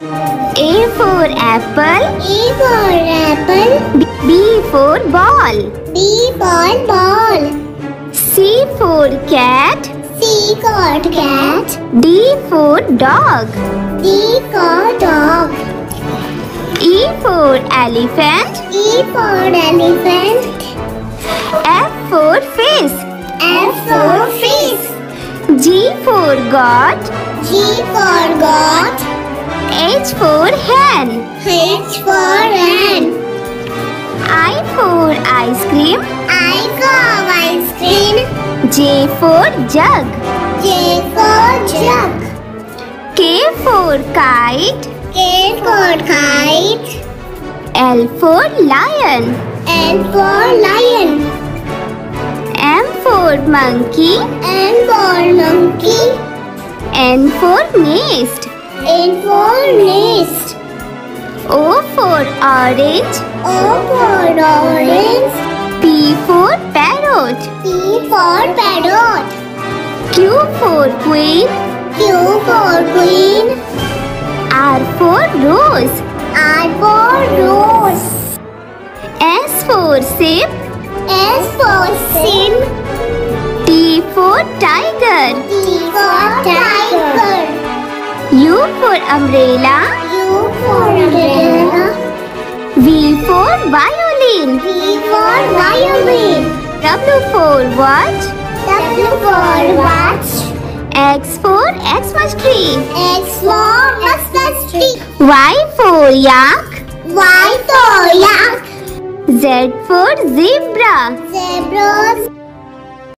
A for apple, A for apple. B for ball, B for ball. C for cat, C for cat. D for dog, D for dog. E for elephant, E for elephant. F for fish, F for fish. G for goat, G for goat. H for hen, H for hen. I for ice cream, I for ice cream. J for jug, J for jug. K for kite, K for kite. L for lion, L for lion. M for monkey, M for monkey. N for nest, N for nest. O for orange, O for orange. P for parrot, P for parrot. Q for queen, Q for queen. R for rose, R for rose. S for ship, S for ship. T for tiger, T for tiger. U for umbrella, U for umbrella. V for violin, V for violin. W for watch, W for watch. X for Xmas tree, X for Xmas tree. Y for yak, Y for yak. Z for zebra, zebras.